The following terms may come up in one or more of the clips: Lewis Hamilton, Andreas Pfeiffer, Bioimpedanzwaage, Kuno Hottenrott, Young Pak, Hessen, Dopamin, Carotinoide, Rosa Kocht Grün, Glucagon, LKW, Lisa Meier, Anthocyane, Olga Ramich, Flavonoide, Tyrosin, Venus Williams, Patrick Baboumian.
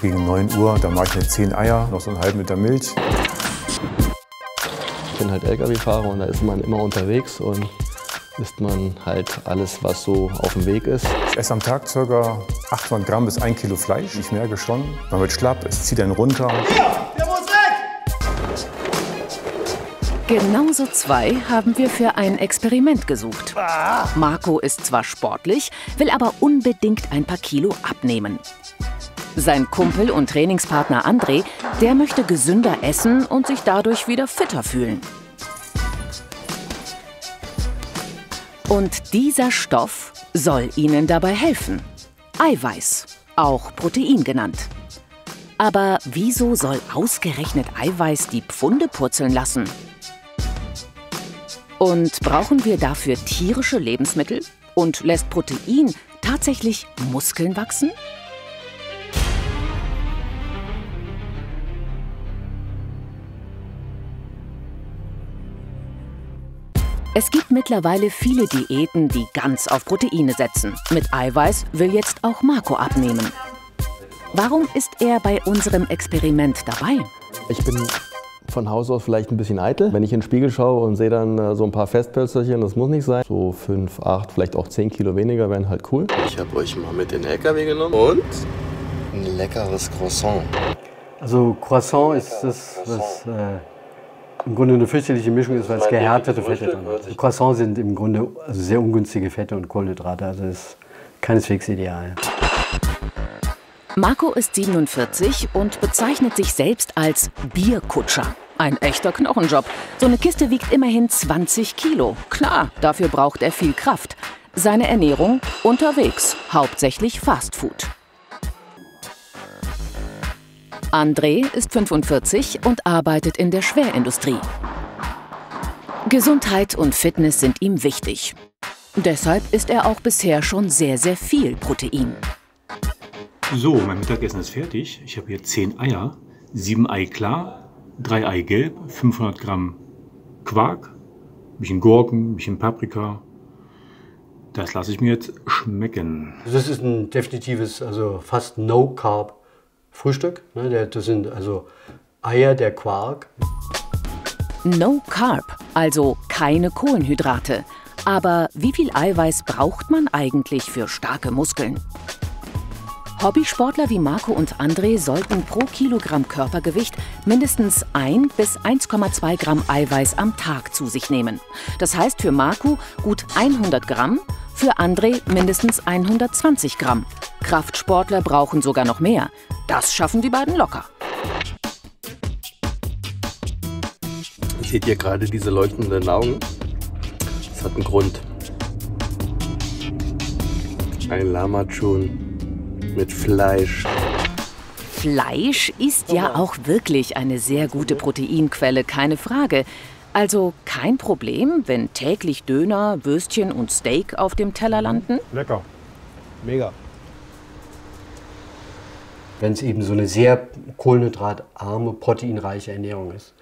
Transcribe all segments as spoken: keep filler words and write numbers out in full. gegen neun Uhr. Da mache ich mir zehn Eier, noch so einen halben Liter Milch. Ich bin halt L K W-Fahrer und da ist man immer unterwegs und isst man halt alles, was so auf dem Weg ist. Ich esse am Tag ca. achthundert Gramm bis ein Kilo Fleisch. Ich merke schon, man wird schlapp, es zieht einen runter. Ja, der muss weg! Genauso zwei haben wir für ein Experiment gesucht. Marco ist zwar sportlich, will aber unbedingt ein paar Kilo abnehmen. Sein Kumpel und Trainingspartner André, der möchte gesünder essen und sich dadurch wieder fitter fühlen. Und dieser Stoff soll ihnen dabei helfen. Eiweiß, auch Protein genannt. Aber wieso soll ausgerechnet Eiweiß die Pfunde purzeln lassen? Und brauchen wir dafür tierische Lebensmittel? Und lässt Protein tatsächlich Muskeln wachsen? Es gibt mittlerweile viele Diäten, die ganz auf Proteine setzen. Mit Eiweiß will jetzt auch Marco abnehmen. Warum ist er bei unserem Experiment dabei? Ich bin von Haus aus vielleicht ein bisschen eitel. Wenn ich in den Spiegel schaue und sehe dann so ein paar Festpölsterchen, das muss nicht sein. So fünf, acht, vielleicht auch zehn Kilo weniger wären halt cool. Ich habe euch mal mit in den L K W genommen und ein leckeres Croissant. Also Croissant ist das, was äh im Grunde eine fürchterliche Mischung ist, weil es gehärtete Fette drin sind. Croissants sind im Grunde also sehr ungünstige Fette und Kohlenhydrate, also das ist keineswegs ideal. Marco ist siebenundvierzig und bezeichnet sich selbst als Bierkutscher. Ein echter Knochenjob. So eine Kiste wiegt immerhin zwanzig Kilo. Klar, dafür braucht er viel Kraft. Seine Ernährung unterwegs, hauptsächlich Fastfood. André ist fünfundvierzig und arbeitet in der Schwerindustrie. Gesundheit und Fitness sind ihm wichtig. Deshalb isst er auch bisher schon sehr, sehr viel Protein. So, mein Mittagessen ist fertig. Ich habe hier zehn Eier, sieben Ei klar, drei Ei gelb, fünfhundert Gramm Quark, ein bisschen Gurken, ein bisschen Paprika. Das lasse ich mir jetzt schmecken. Das ist ein definitives, also fast No-Carb Frühstück, ne, das sind also Eier, der Quark. No Carb, also keine Kohlenhydrate. Aber wie viel Eiweiß braucht man eigentlich für starke Muskeln? Hobbysportler wie Marco und André sollten pro Kilogramm Körpergewicht mindestens ein bis eins Komma zwei Gramm Eiweiß am Tag zu sich nehmen. Das heißt für Marco gut hundert Gramm, für André mindestens hundertzwanzig Gramm. Kraftsportler brauchen sogar noch mehr. Das schaffen die beiden locker. Seht ihr gerade diese leuchtenden Augen? Das hat einen Grund. Ein Lamachun mit Fleisch. Fleisch ist ja auch wirklich eine sehr gute Proteinquelle, keine Frage. Also kein Problem, wenn täglich Döner, Würstchen und Steak auf dem Teller landen? Lecker. Mega. Wenn es eben so eine sehr kohlenhydratarme, proteinreiche Ernährung ist.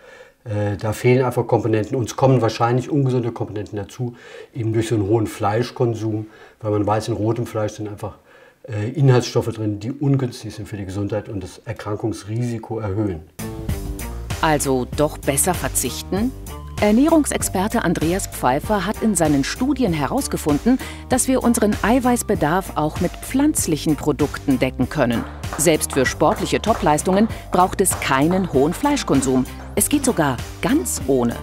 Äh, da fehlen einfach Komponenten. Uns kommen wahrscheinlich ungesunde Komponenten dazu, eben durch so einen hohen Fleischkonsum, weil man weiß, in rotem Fleisch sind einfach Inhaltsstoffe drin, die ungünstig sind für die Gesundheit und das Erkrankungsrisiko erhöhen. Also doch besser verzichten? Ernährungsexperte Andreas Pfeiffer hat in seinen Studien herausgefunden, dass wir unseren Eiweißbedarf auch mit pflanzlichen Produkten decken können. Selbst für sportliche Topleistungen braucht es keinen hohen Fleischkonsum. Es geht sogar ganz ohne.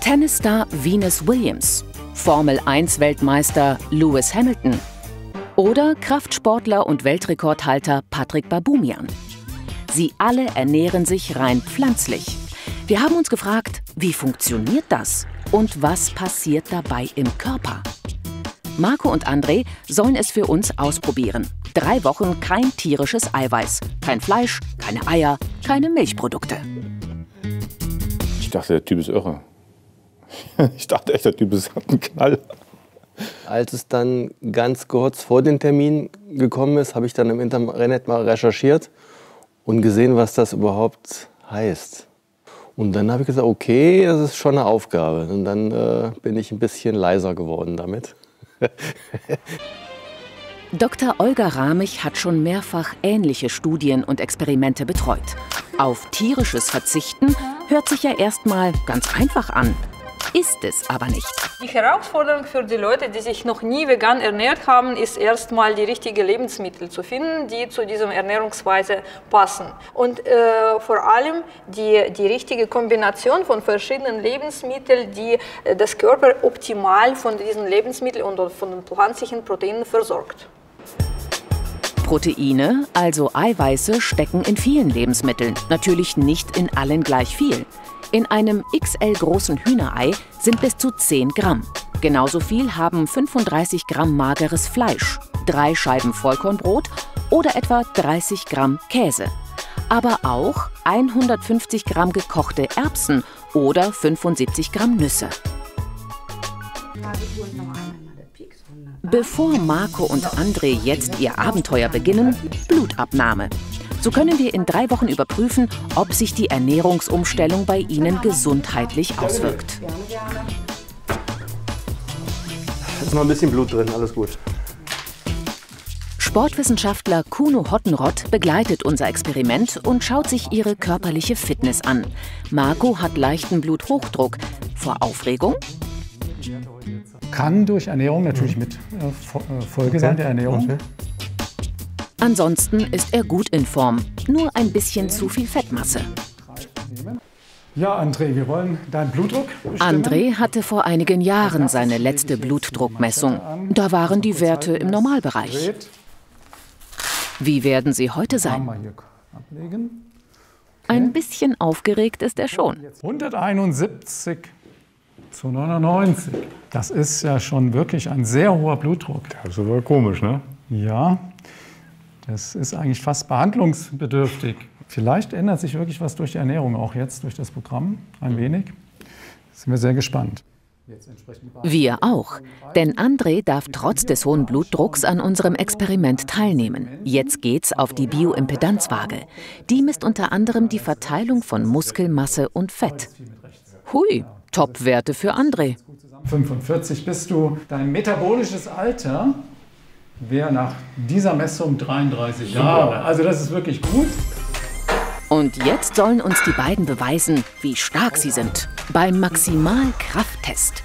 Tennisstar Venus Williams, Formel eins Weltmeister Lewis Hamilton, oder Kraftsportler und Weltrekordhalter Patrick Baboumian. Sie alle ernähren sich rein pflanzlich. Wir haben uns gefragt, wie funktioniert das und was passiert dabei im Körper? Marco und André sollen es für uns ausprobieren. Drei Wochen kein tierisches Eiweiß, kein Fleisch, keine Eier, keine Milchprodukte. Ich dachte, der Typ ist irre. Ich dachte echt, der Typ ist ein Knall. Als es dann ganz kurz vor den Termin gekommen ist, habe ich dann im Internet mal recherchiert und gesehen, was das überhaupt heißt. Und dann habe ich gesagt, okay, das ist schon eine Aufgabe. Und dann äh, bin ich ein bisschen leiser geworden damit. Doktor Olga Ramich hat schon mehrfach ähnliche Studien und Experimente betreut. Auf tierisches Verzichten hört sich ja erstmal ganz einfach an. Ist es aber nicht. Die Herausforderung für die Leute, die sich noch nie vegan ernährt haben, ist erstmal die richtigen Lebensmittel zu finden, die zu dieser Ernährungsweise passen. Und äh, vor allem die, die richtige Kombination von verschiedenen Lebensmitteln, die äh, das Körper optimal von diesen Lebensmitteln und von den pflanzlichen Proteinen versorgt. Proteine, also Eiweiße, stecken in vielen Lebensmitteln, natürlich nicht in allen gleich viel. In einem X L großen Hühnerei sind bis zu zehn Gramm. Genauso viel haben fünfunddreißig Gramm mageres Fleisch, drei Scheiben Vollkornbrot oder etwa dreißig Gramm Käse. Aber auch hundertfünfzig Gramm gekochte Erbsen oder fünfundsiebzig Gramm Nüsse. Bevor Marco und André jetzt ihr Abenteuer beginnen, Blutabnahme. So können wir in drei Wochen überprüfen, ob sich die Ernährungsumstellung bei ihnen gesundheitlich auswirkt. Ist noch ein bisschen Blut drin, alles gut. Sportwissenschaftler Kuno Hottenrott begleitet unser Experiment und schaut sich ihre körperliche Fitness an. Marco hat leichten Bluthochdruck. Vor Aufregung? Kann durch Ernährung natürlich mit äh, Folge sein, der Ernährung. Okay. Ansonsten ist er gut in Form, nur ein bisschen zu viel Fettmasse. Ja, André, wir wollen deinen Blutdruck bestimmen. André hatte vor einigen Jahren seine letzte Blutdruckmessung. Da waren die Werte im Normalbereich. Wie werden sie heute sein? Ein bisschen aufgeregt ist er schon. hunderteinundsiebzig zu neunundneunzig. Das ist ja schon wirklich ein sehr hoher Blutdruck. Das ist aber komisch, ne? Ja. Das ist eigentlich fast behandlungsbedürftig. Vielleicht ändert sich wirklich was durch die Ernährung, auch jetzt durch das Programm ein wenig. Sind wir sehr gespannt. Wir auch, denn André darf trotz des hohen Blutdrucks an unserem Experiment teilnehmen. Jetzt geht's auf die Bioimpedanzwaage. Die misst unter anderem die Verteilung von Muskelmasse und Fett. Hui, Top-Werte für André. fünfundvierzig bist du, dein metabolisches Alter wäre nach dieser Messung dreiunddreißig Jahre. Also das ist wirklich gut. Und jetzt sollen uns die beiden beweisen, wie stark sie sind. Beim Maximalkrafttest.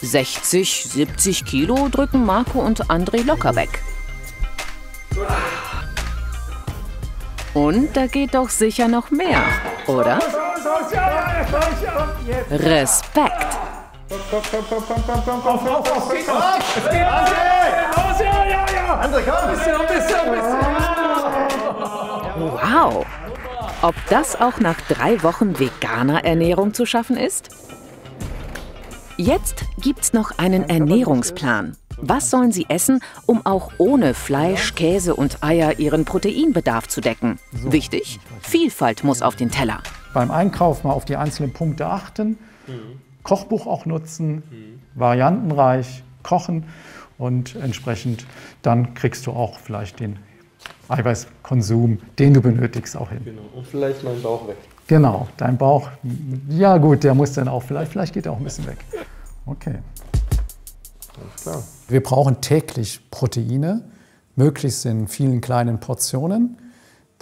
sechzig, siebzig Kilo drücken Marco und André locker weg. Und da geht doch sicher noch mehr, oder? Respekt! Komm, komm, komm, komm, komm, komm, komm, komm, komm, komm, komm, komm, wow! Ob das auch nach drei Wochen veganer Ernährung zu schaffen ist? Jetzt gibt's noch einen Ernährungsplan. Was sollen sie essen, um auch ohne Fleisch, Käse und Eier ihren Proteinbedarf zu decken? Wichtig, Vielfalt muss auf den Teller. Beim Einkauf mal auf die einzelnen Punkte achten. Kochbuch auch nutzen, mhm. variantenreich kochen und entsprechend dann kriegst du auch vielleicht den Eiweißkonsum, den du benötigst, auch hin. Genau. Und vielleicht mein Bauch weg. Genau, dein Bauch, ja gut, der muss dann auch, vielleicht, vielleicht geht er auch ein bisschen weg. Okay. Alles klar. Wir brauchen täglich Proteine, möglichst in vielen kleinen Portionen,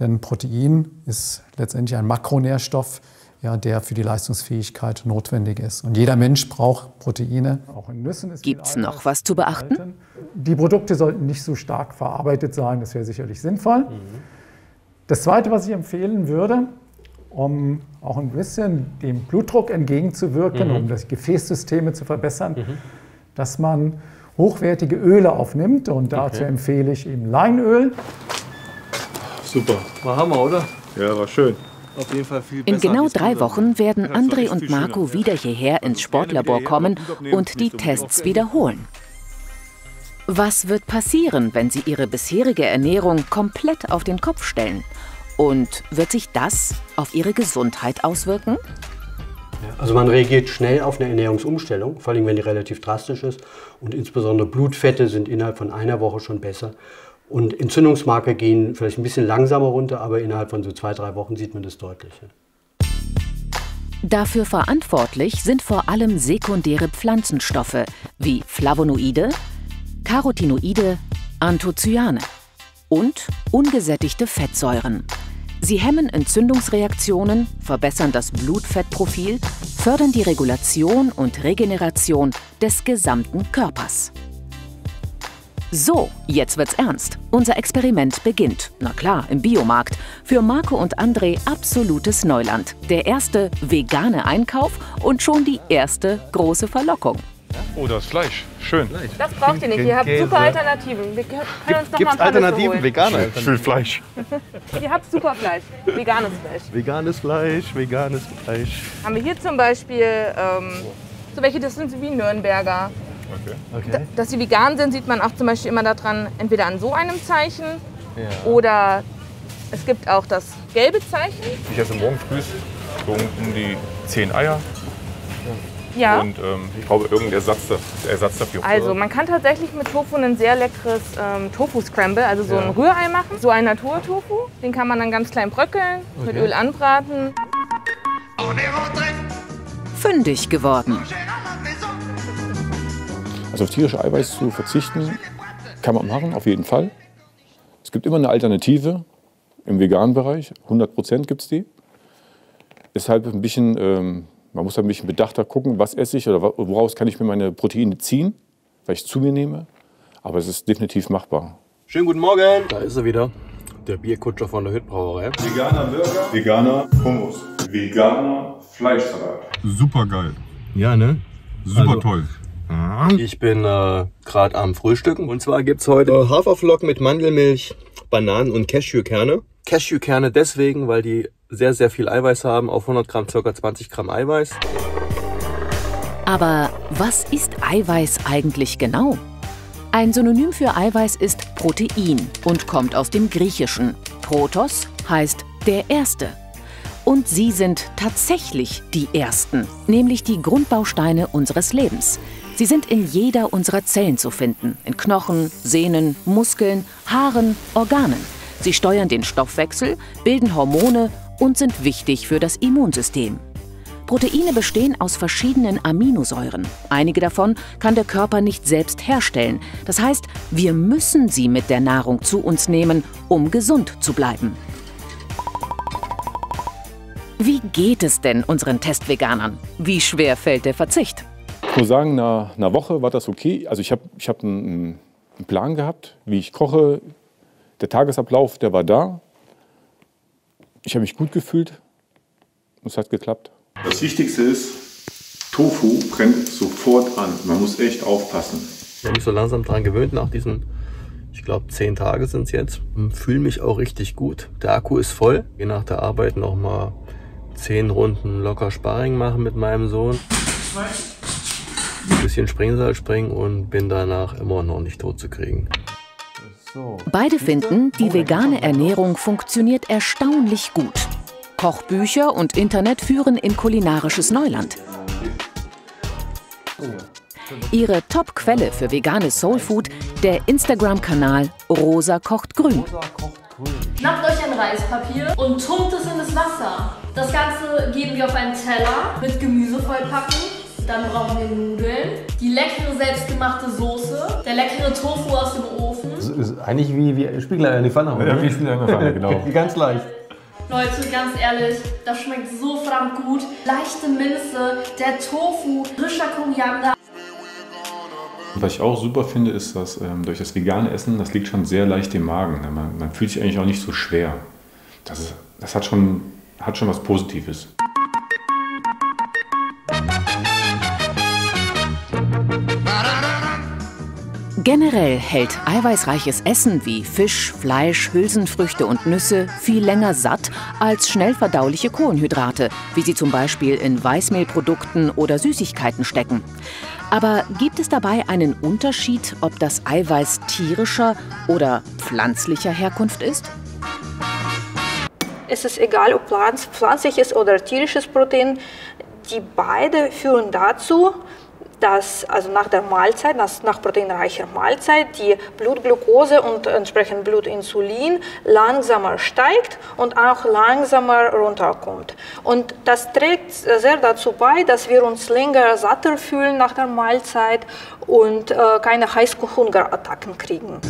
denn Protein ist letztendlich ein Makronährstoff, ja, der für die Leistungsfähigkeit notwendig ist. Und jeder Mensch braucht Proteine. Gibt es noch was zu beachten? Die Produkte sollten nicht so stark verarbeitet sein, das wäre sicherlich sinnvoll. Mhm. Das Zweite, was ich empfehlen würde, um auch ein bisschen dem Blutdruck entgegenzuwirken, mhm. um das Gefäßsystem zu verbessern, mhm. dass man hochwertige Öle aufnimmt. Und dazu okay. empfehle ich eben Leinöl. Super, war Hammer, oder? Ja, war schön. Auf jeden Fall viel besser. In genau drei Wochen werden André und Marco wieder hierher ins Sportlabor kommen und die Tests wiederholen. Was wird passieren, wenn sie ihre bisherige Ernährung komplett auf den Kopf stellen? Und wird sich das auf ihre Gesundheit auswirken? Also man reagiert schnell auf eine Ernährungsumstellung, vor allem wenn die relativ drastisch ist. Und insbesondere Blutfette sind innerhalb von einer Woche schon besser. Und Entzündungsmarker gehen vielleicht ein bisschen langsamer runter, aber innerhalb von so zwei, drei Wochen sieht man das deutlich. Dafür verantwortlich sind vor allem sekundäre Pflanzenstoffe wie Flavonoide, Carotinoide, Anthocyane und ungesättigte Fettsäuren. Sie hemmen Entzündungsreaktionen, verbessern das Blutfettprofil, fördern die Regulation und Regeneration des gesamten Körpers. So, jetzt wird's ernst. Unser Experiment beginnt, na klar, im Biomarkt. Für Marco und André absolutes Neuland. Der erste vegane Einkauf und schon die erste große Verlockung. Oh, das Fleisch. Schön. Das braucht ihr nicht. Ihr habt super Alternativen. Wir können uns noch mal ein paar Alternativen? Veganer? Für Fleisch. Ihr habt super Fleisch. Veganes Fleisch. Veganes Fleisch, veganes Fleisch. Haben wir hier zum Beispiel ähm, so welche, das sind wie Nürnberger. Okay. Okay. Dass sie vegan sind, sieht man auch zum Beispiel immer daran, entweder an so einem Zeichen ja. oder es gibt auch das gelbe Zeichen. Ich esse morgen früh so um die zehn Eier. Ja. Und ähm, ich glaube, irgendein Ersatz, Ersatz dafür. Also man kann tatsächlich mit Tofu ein sehr leckeres ähm, Tofu-Scramble, also so ja. ein Rührei machen. So ein Naturtofu, den kann man dann ganz klein bröckeln, okay. mit Öl anbraten. Fündig geworden. Also auf tierische Eiweiß zu verzichten, kann man machen, auf jeden Fall. Es gibt immer eine Alternative im veganen Bereich, hundert Prozent gibt es die. Ist halt ein bisschen, ähm, man muss halt ein bisschen bedachter gucken, was esse ich oder woraus kann ich mir meine Proteine ziehen, weil ich es zu mir nehme. Aber es ist definitiv machbar. Schönen guten Morgen! Da ist er wieder, der Bierkutscher von der Hüttbrauerei. Veganer Burger, veganer Hummus, veganer Fleischsalat. Super geil. Ja, ne? Super also, toll. Ich bin äh, gerade am Frühstücken und zwar gibt es heute äh, Haferflocken mit Mandelmilch, Bananen und Cashewkerne. Cashewkerne deswegen, weil die sehr, sehr viel Eiweiß haben, auf hundert Gramm ca. zwanzig Gramm Eiweiß. Aber was ist Eiweiß eigentlich genau? Ein Synonym für Eiweiß ist Protein und kommt aus dem Griechischen. Protos heißt der Erste. Und sie sind tatsächlich die Ersten, nämlich die Grundbausteine unseres Lebens. Sie sind in jeder unserer Zellen zu finden, in Knochen, Sehnen, Muskeln, Haaren, Organen. Sie steuern den Stoffwechsel, bilden Hormone und sind wichtig für das Immunsystem. Proteine bestehen aus verschiedenen Aminosäuren. Einige davon kann der Körper nicht selbst herstellen. Das heißt, wir müssen sie mit der Nahrung zu uns nehmen, um gesund zu bleiben. Wie geht es denn unseren Testveganern? Wie schwer fällt der Verzicht? Ich muss sagen, nach einer Woche war das okay. Also ich habe ich hab einen, einen Plan gehabt, wie ich koche. Der Tagesablauf, der war da. Ich habe mich gut gefühlt und es hat geklappt. Das Wichtigste ist, Tofu brennt sofort an. Man muss echt aufpassen. Ich habe mich so langsam daran gewöhnt nach diesen, ich glaube, zehn Tage sind es jetzt. Ich fühle mich auch richtig gut. Der Akku ist voll. Je nach der Arbeit noch mal zehn Runden locker Sparring machen mit meinem Sohn. Ein bisschen Springseil springen und bin danach immer noch nicht tot zu kriegen. Beide finden, die vegane Ernährung funktioniert erstaunlich gut. Kochbücher und Internet führen in kulinarisches Neuland. Ihre Top-Quelle für veganes Soulfood, der Instagram-Kanal Rosa Kocht Grün. Schnappt euch ein Reispapier und tunkt es in das Wasser. Das Ganze geben wir auf einen Teller mit Gemüse vollpacken. Dann brauchen wir Nudeln, die leckere selbstgemachte Soße, der leckere Tofu aus dem Ofen. Das ist eigentlich wie, wie Spiegeleier in die Pfanne. Oder? Ja, wie Spiegeleier in die Pfanne, genau. Ganz leicht. Leute, ganz ehrlich, das schmeckt so verdammt gut. Leichte Minze, der Tofu, frischer Koriander. Was ich auch super finde, ist, dass ähm, durch das vegane Essen, das liegt schon sehr leicht im Magen. Man, man fühlt sich eigentlich auch nicht so schwer. Das, ist, das hat, schon, hat schon was Positives. Generell hält eiweißreiches Essen wie Fisch, Fleisch, Hülsenfrüchte und Nüsse viel länger satt als schnell verdauliche Kohlenhydrate, wie sie zum Beispiel in Weißmehlprodukten oder Süßigkeiten stecken. Aber gibt es dabei einen Unterschied, ob das Eiweiß tierischer oder pflanzlicher Herkunft ist? Es ist egal, ob pflanzliches oder tierisches Protein, die beide führen dazu, dass also nach der Mahlzeit, nach, nach proteinreicher Mahlzeit, die Blutglucose und entsprechend Blutinsulin langsamer steigt und auch langsamer runterkommt. Und das trägt sehr dazu bei, dass wir uns länger satter fühlen nach der Mahlzeit und äh, keine Heißhungerattacken kriegen.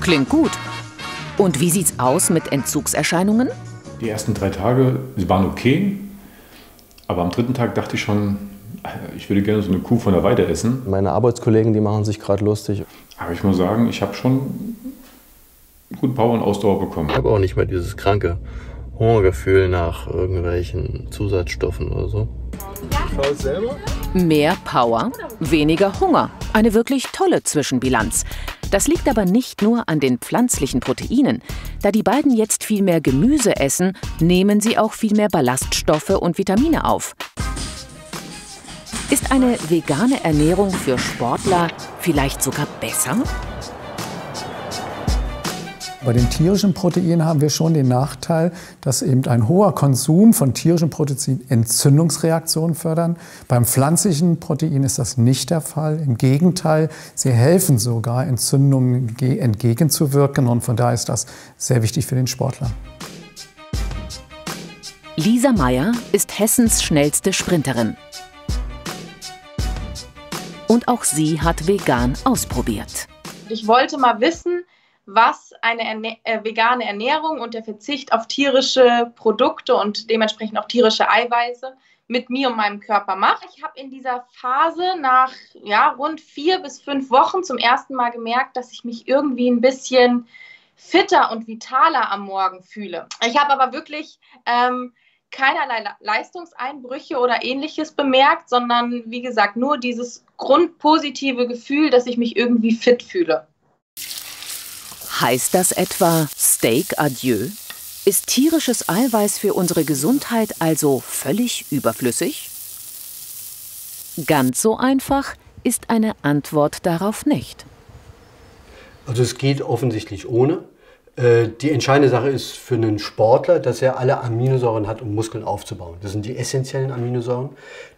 Klingt gut. Und wie sieht's aus mit Entzugserscheinungen? Die ersten drei Tage waren okay, aber am dritten Tag dachte ich schon, ich würde gerne so eine Kuh von der Weide essen. Meine Arbeitskollegen, die machen sich gerade lustig. Aber ich muss sagen, ich habe schon einen guten Power und Ausdauer bekommen. Ich habe auch nicht mehr dieses kranke Hungergefühl nach irgendwelchen Zusatzstoffen oder so. Mehr Power, weniger Hunger. Eine wirklich tolle Zwischenbilanz. Das liegt aber nicht nur an den pflanzlichen Proteinen. Da die beiden jetzt viel mehr Gemüse essen, nehmen sie auch viel mehr Ballaststoffe und Vitamine auf. Ist eine vegane Ernährung für Sportler vielleicht sogar besser? Bei den tierischen Proteinen haben wir schon den Nachteil, dass eben ein hoher Konsum von tierischen Proteinen Entzündungsreaktionen fördern. Beim pflanzlichen Protein ist das nicht der Fall. Im Gegenteil, sie helfen sogar, Entzündungen entgegenzuwirken. Und von daher ist das sehr wichtig für den Sportler. Lisa Meier ist Hessens schnellste Sprinterin. Und auch sie hat vegan ausprobiert. Ich wollte mal wissen, was eine Erne äh, vegane Ernährung und der Verzicht auf tierische Produkte und dementsprechend auch tierische Eiweiße mit mir und meinem Körper macht. Ich habe in dieser Phase nach ja, rund vier bis fünf Wochen zum ersten Mal gemerkt, dass ich mich irgendwie ein bisschen fitter und vitaler am Morgen fühle. Ich habe aber wirklich ähm, keinerlei Leistungseinbrüche oder Ähnliches bemerkt, sondern wie gesagt nur dieses grundpositive Gefühl, dass ich mich irgendwie fit fühle. Heißt das etwa Steak adieu? Ist tierisches Eiweiß für unsere Gesundheit also völlig überflüssig? Ganz so einfach ist eine Antwort darauf nicht. Also es geht offensichtlich ohne. Die entscheidende Sache ist für einen Sportler, dass er alle Aminosäuren hat, um Muskeln aufzubauen. Das sind die essentiellen Aminosäuren.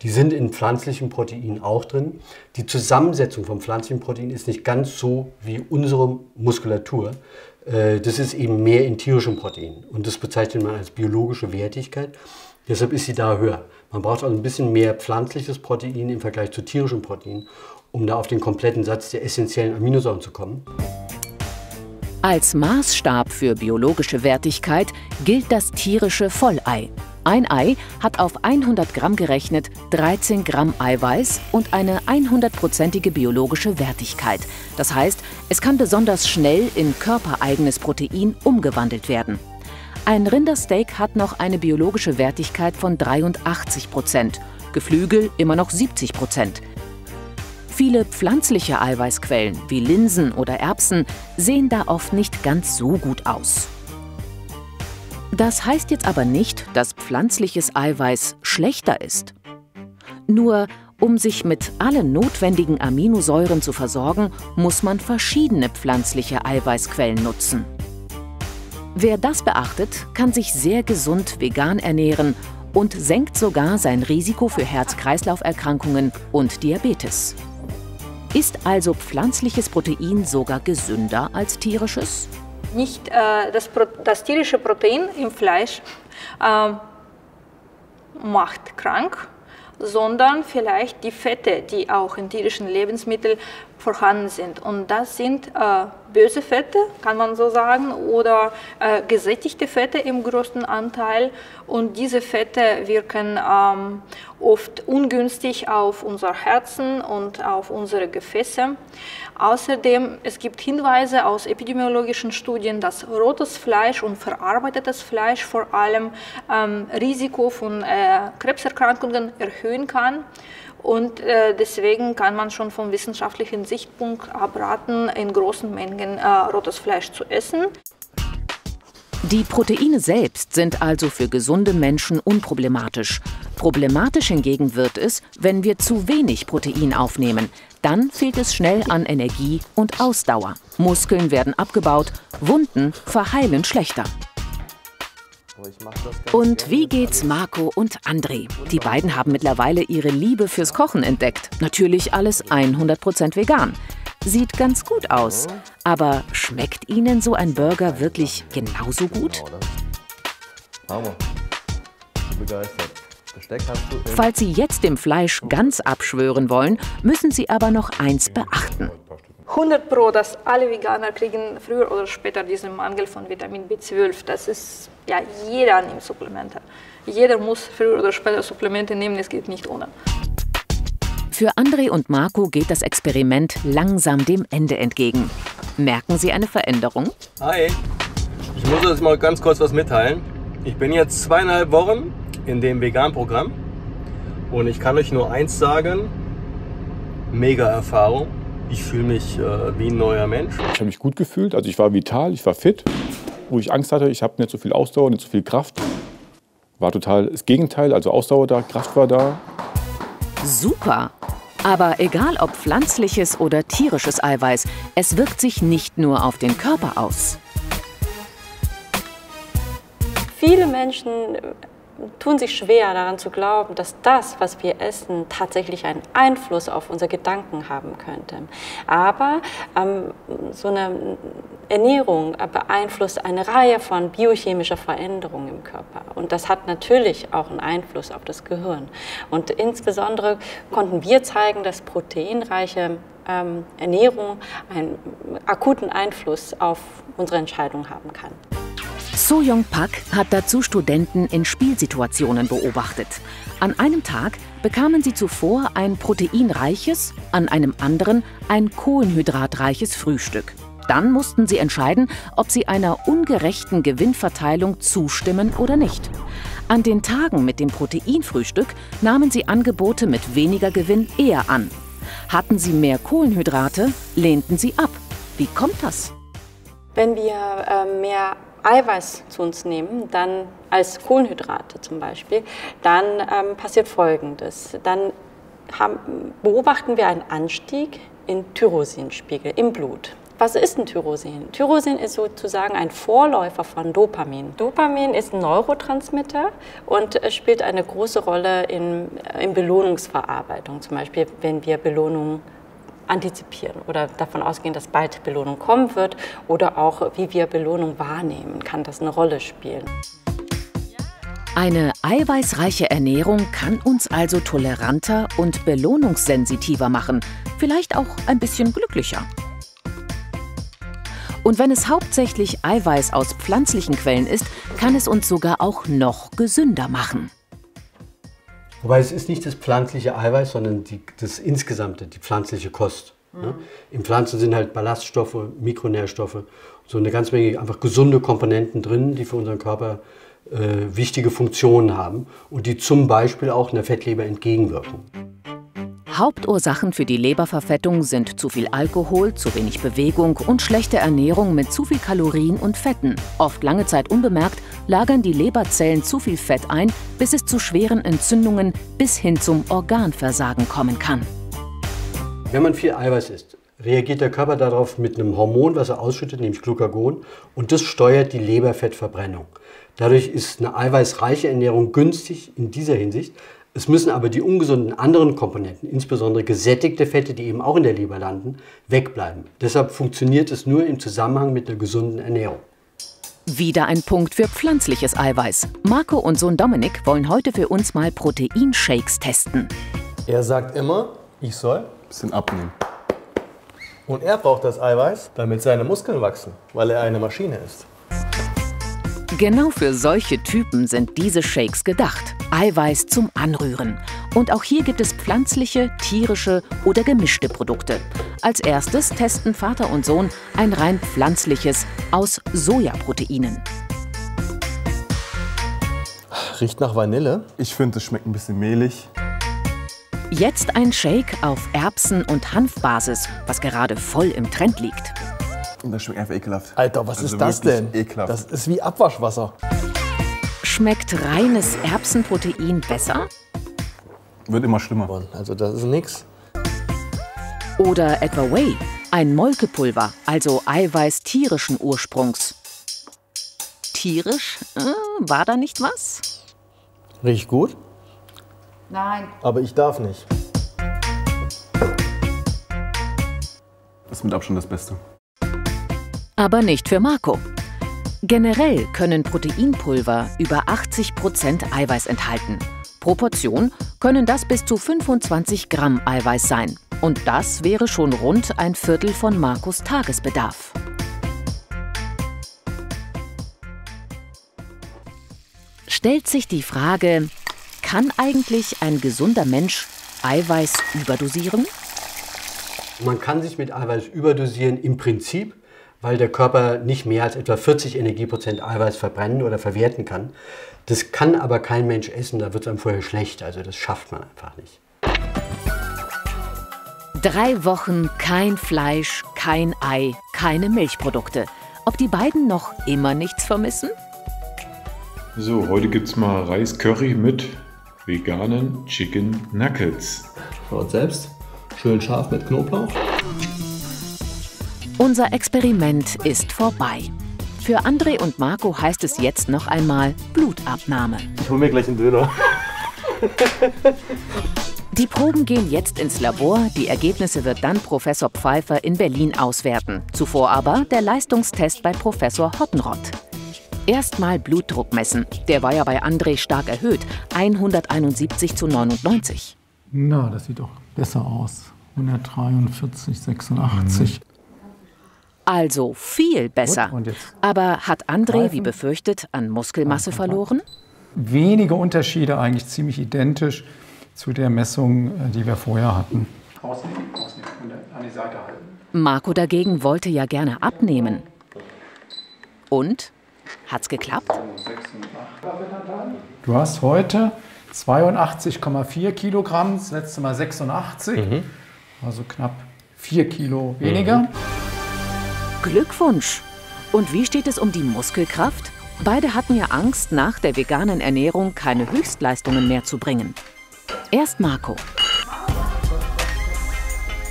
Die sind in pflanzlichen Proteinen auch drin. Die Zusammensetzung von pflanzlichen Proteinen ist nicht ganz so wie unsere Muskulatur. Das ist eben mehr in tierischen Proteinen. Und das bezeichnet man als biologische Wertigkeit. Deshalb ist sie da höher. Man braucht also ein bisschen mehr pflanzliches Protein im Vergleich zu tierischem Protein, um da auf den kompletten Satz der essentiellen Aminosäuren zu kommen. Als Maßstab für biologische Wertigkeit gilt das tierische Vollei. Ein Ei hat auf hundert Gramm gerechnet dreizehn Gramm Eiweiß und eine hundertprozentige biologische Wertigkeit. Das heißt, es kann besonders schnell in körpereigenes Protein umgewandelt werden. Ein Rindersteak hat noch eine biologische Wertigkeit von dreiundachtzig Prozent, Geflügel immer noch siebzig Prozent. Viele pflanzliche Eiweißquellen wie Linsen oder Erbsen sehen da oft nicht ganz so gut aus. Das heißt jetzt aber nicht, dass pflanzliches Eiweiß schlechter ist. Nur, um sich mit allen notwendigen Aminosäuren zu versorgen, muss man verschiedene pflanzliche Eiweißquellen nutzen. Wer das beachtet, kann sich sehr gesund vegan ernähren und senkt sogar sein Risiko für Herz-Kreislauf-Erkrankungen und Diabetes. Ist also pflanzliches Protein sogar gesünder als tierisches? Nicht äh, das, das tierische Protein im Fleisch äh, macht krank, sondern vielleicht die Fette, die auch in tierischen Lebensmitteln vorhanden sind. Und das sind äh, böse Fette, kann man so sagen, oder äh, gesättigte Fette im größten Anteil. Und diese Fette wirken ähm, oft ungünstig auf unser Herzen und auf unsere Gefäße. Außerdem, es gibt Hinweise aus epidemiologischen Studien, dass rotes Fleisch und verarbeitetes Fleisch vor allem ähm, Risiko von äh, Krebserkrankungen erhöhen kann. Und äh, deswegen kann man schon vom wissenschaftlichen Sichtpunkt abraten, in großen Mengen äh, rotes Fleisch zu essen. Die Proteine selbst sind also für gesunde Menschen unproblematisch. Problematisch hingegen wird es, wenn wir zu wenig Protein aufnehmen. Dann fehlt es schnell an Energie und Ausdauer. Muskeln werden abgebaut, Wunden verheilen schlechter. Und wie geht's Marco und André? Die beiden haben mittlerweile ihre Liebe fürs Kochen entdeckt. Natürlich alles hundert Prozent vegan. Sieht ganz gut aus. Aber schmeckt Ihnen so ein Burger wirklich genauso gut? Hammer. Begeistert. Falls Sie jetzt dem Fleisch ganz abschwören wollen, müssen Sie aber noch eins beachten. hundert Pro, dass alle Veganer kriegen früher oder später diesen Mangel von Vitamin B zwölf. Das ist, ja, jeder nimmt Supplemente. Jeder muss früher oder später Supplemente nehmen, es geht nicht ohne. Für André und Marco geht das Experiment langsam dem Ende entgegen. Merken Sie eine Veränderung? Hi, ich muss jetzt mal ganz kurz was mitteilen. Ich bin jetzt zweieinhalb Wochen in dem Vegan-Programm und ich kann euch nur eins sagen, mega Erfahrung. Ich fühle mich äh, wie ein neuer Mensch. Ich habe mich gut gefühlt, also ich war vital, ich war fit. Wo ich Angst hatte, ich habe nicht so viel Ausdauer, nicht so viel Kraft. War total das Gegenteil, also Ausdauer da, Kraft war da. Super! Aber egal ob pflanzliches oder tierisches Eiweiß, es wirkt sich nicht nur auf den Körper aus. Viele Menschen tun sich schwer daran zu glauben, dass das, was wir essen, tatsächlich einen Einfluss auf unsere Gedanken haben könnte. Aber ähm, so eine Ernährung beeinflusst eine Reihe von biochemischen Veränderungen im Körper. Und das hat natürlich auch einen Einfluss auf das Gehirn. Und insbesondere konnten wir zeigen, dass proteinreiche ähm, Ernährung einen akuten Einfluss auf unsere Entscheidung haben kann. So Young Pak hat dazu Studenten in Spielsituationen beobachtet. An einem Tag bekamen sie zuvor ein proteinreiches, an einem anderen ein kohlenhydratreiches Frühstück. Dann mussten sie entscheiden, ob sie einer ungerechten Gewinnverteilung zustimmen oder nicht. An den Tagen mit dem Proteinfrühstück nahmen sie Angebote mit weniger Gewinn eher an. Hatten sie mehr Kohlenhydrate, lehnten sie ab. Wie kommt das? Wenn wir äh, mehr Eiweiß zu uns nehmen, dann als Kohlenhydrate zum Beispiel, dann ähm, passiert Folgendes. Dann haben, beobachten wir einen Anstieg in Tyrosinspiegel im Blut. Was ist ein Tyrosin? Tyrosin ist sozusagen ein Vorläufer von Dopamin. Dopamin ist ein Neurotransmitter und spielt eine große Rolle in, in Belohnungsverarbeitung. Zum Beispiel, wenn wir Belohnungen antizipieren oder davon ausgehen, dass bald Belohnung kommen wird oder auch, wie wir Belohnung wahrnehmen, kann das eine Rolle spielen. Eine eiweißreiche Ernährung kann uns also toleranter und belohnungssensitiver machen, vielleicht auch ein bisschen glücklicher. Und wenn es hauptsächlich Eiweiß aus pflanzlichen Quellen ist, kann es uns sogar auch noch gesünder machen. Wobei es ist nicht das pflanzliche Eiweiß, sondern die, das insgesamte, die pflanzliche Kost. Mhm. Ne? In Pflanzen sind halt Ballaststoffe, Mikronährstoffe, so eine ganze Menge einfach gesunde Komponenten drin, die für unseren Körper äh, wichtige Funktionen haben und die zum Beispiel auch einer Fettleber entgegenwirken. Hauptursachen für die Leberverfettung sind zu viel Alkohol, zu wenig Bewegung und schlechte Ernährung mit zu viel Kalorien und Fetten. Oft lange Zeit unbemerkt lagern die Leberzellen zu viel Fett ein, bis es zu schweren Entzündungen bis hin zum Organversagen kommen kann. Wenn man viel Eiweiß isst, reagiert der Körper darauf mit einem Hormon, was er ausschüttet, nämlich Glucagon, und das steuert die Leberfettverbrennung. Dadurch ist eine eiweißreiche Ernährung günstig in dieser Hinsicht. Es müssen aber die ungesunden anderen Komponenten, insbesondere gesättigte Fette, die eben auch in der Leber landen, wegbleiben. Deshalb funktioniert es nur im Zusammenhang mit einer gesunden Ernährung. Wieder ein Punkt für pflanzliches Eiweiß. Marco und Sohn Dominik wollen heute für uns mal Proteinshakes testen. Er sagt immer, ich soll ein bisschen abnehmen. Und er braucht das Eiweiß, damit seine Muskeln wachsen, weil er eine Maschine ist. Genau für solche Typen sind diese Shakes gedacht. Eiweiß zum Anrühren. Und auch hier gibt es pflanzliche, tierische oder gemischte Produkte. Als erstes testen Vater und Sohn ein rein pflanzliches aus Sojaproteinen. Riecht nach Vanille. Ich finde, es schmeckt ein bisschen mehlig. Jetzt ein Shake auf Erbsen- und Hanfbasis, was gerade voll im Trend liegt. Und das schmeckt einfach ekelhaft. Alter, was also ist das denn? Ekelhaft. Das ist wie Abwaschwasser. Schmeckt reines Erbsenprotein besser? Wird immer schlimmer. Also das ist nix. Oder etwa Whey, ein Molkepulver, also Eiweiß tierischen Ursprungs. tierisch. Äh, war da nicht was? Riecht gut? Nein. Aber ich darf nicht. Das ist mit Abstand das Beste. Aber nicht für Marco. Generell können Proteinpulver über achtzig Prozent Eiweiß enthalten. Pro Portion können das bis zu fünfundzwanzig Gramm Eiweiß sein. Und das wäre schon rund ein Viertel von Marcos Tagesbedarf. Stellt sich die Frage, kann eigentlich ein gesunder Mensch Eiweiß überdosieren? Man kann sich mit Eiweiß überdosieren im Prinzip, weil der Körper nicht mehr als etwa vierzig Energieprozent Eiweiß verbrennen oder verwerten kann. Das kann aber kein Mensch essen, da wird es einem vorher schlecht, also das schafft man einfach nicht. Drei Wochen kein Fleisch, kein Ei, keine Milchprodukte. Ob die beiden noch immer nichts vermissen? So, heute gibt es mal Reiscurry mit veganen Chicken Nuggets. Für uns selbst, schön scharf mit Knoblauch. Unser Experiment ist vorbei. Für André und Marco heißt es jetzt noch einmal Blutabnahme. Ich hole mir gleich einen Döner. Die Proben gehen jetzt ins Labor. Die Ergebnisse wird dann Professor Pfeiffer in Berlin auswerten. Zuvor aber der Leistungstest bei Professor Hottenrott. Erstmal Blutdruck messen. Der war ja bei André stark erhöht. hunderteinundsiebzig zu neunundneunzig. Na, das sieht doch besser aus. hundertdreiundvierzig zu sechsundachtzig. Mhm. Also viel besser. Gut, aber hat André, wie befürchtet, an Muskelmasse verloren? Wenige Unterschiede, eigentlich ziemlich identisch zu der Messung, die wir vorher hatten. Ausnehmen, ausnehmen und an die Seite halten. Marco dagegen wollte ja gerne abnehmen. Und? Hat's geklappt? Du hast heute zweiundachtzig Komma vier Kilogramm, das letzte Mal sechsundachtzig. Mhm. Also knapp vier Kilo weniger. Mhm. Glückwunsch! Und wie steht es um die Muskelkraft? Beide hatten ja Angst, nach der veganen Ernährung keine Höchstleistungen mehr zu bringen. Erst Marco.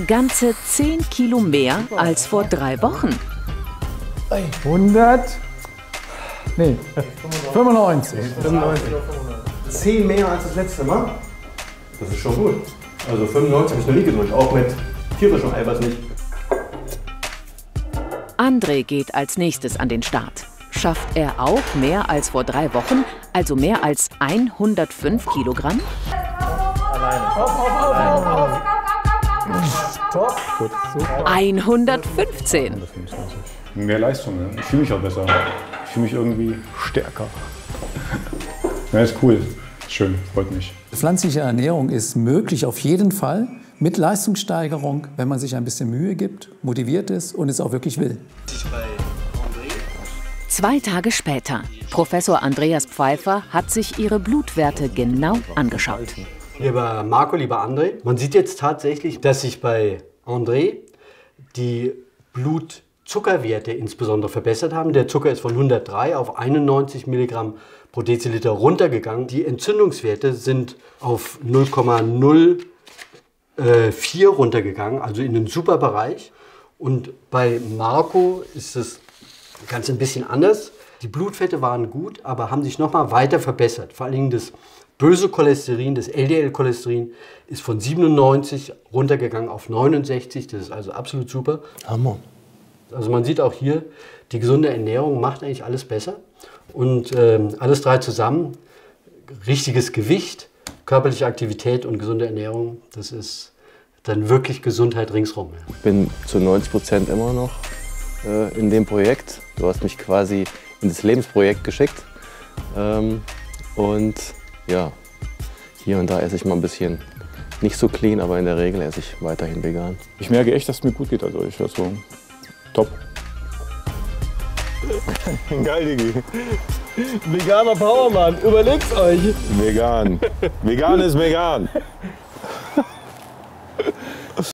Ganze zehn Kilo mehr als vor drei Wochen. hundert? Nee, fünfundneunzig. zehn mehr als das letzte Mal? Das ist schon gut. Also fünfundneunzig habe ich noch nie gedrückt, auch mit tierischem Eiweiß nicht. André geht als nächstes an den Start. Schafft er auch mehr als vor drei Wochen, also mehr als hundertfünf Kilogramm? Alleine. Auf, auf, auf, auf, auf. Top. Gut, super. hundertfünfzehn. Mehr Leistung, ne? Ich fühle mich auch besser. Ich fühle mich irgendwie stärker. Ja, ist cool. Schön, freut mich. Pflanzliche Ernährung ist möglich auf jeden Fall. Mit Leistungssteigerung, wenn man sich ein bisschen Mühe gibt, motiviert ist und es auch wirklich will. Zwei Tage später. Professor Andreas Pfeiffer hat sich ihre Blutwerte genau angeschaut. Lieber Marco, lieber André, man sieht jetzt tatsächlich, dass sich bei André die Blutzuckerwerte insbesondere verbessert haben. Der Zucker ist von hundertdrei auf einundneunzig Milligramm pro Deziliter runtergegangen. Die Entzündungswerte sind auf null Komma null vier runtergegangen, also in den super Bereich. Und bei Marco ist das ganz ein bisschen anders. Die Blutfette waren gut, aber haben sich noch mal weiter verbessert. Vor allen Dingen das böse Cholesterin, das L D L-Cholesterin, ist von siebenundneunzig runtergegangen auf neunundsechzig. Das ist also absolut super. Hammer. Also man sieht auch hier, die gesunde Ernährung macht eigentlich alles besser. Und äh, alles drei zusammen, richtiges Gewicht, körperliche Aktivität und gesunde Ernährung, das ist dann wirklich Gesundheit ringsrum. Ich bin zu neunzig Prozent immer noch äh, in dem Projekt. Du hast mich quasi in das Lebensprojekt geschickt. Ähm, und ja, hier und da esse ich mal ein bisschen nicht so clean, aber in der Regel esse ich weiterhin vegan. Ich merke echt, dass es mir gut geht dadurch. Also top. Geil, Digi. Veganer Powermann, überlegt's euch. Vegan. Vegan ist vegan.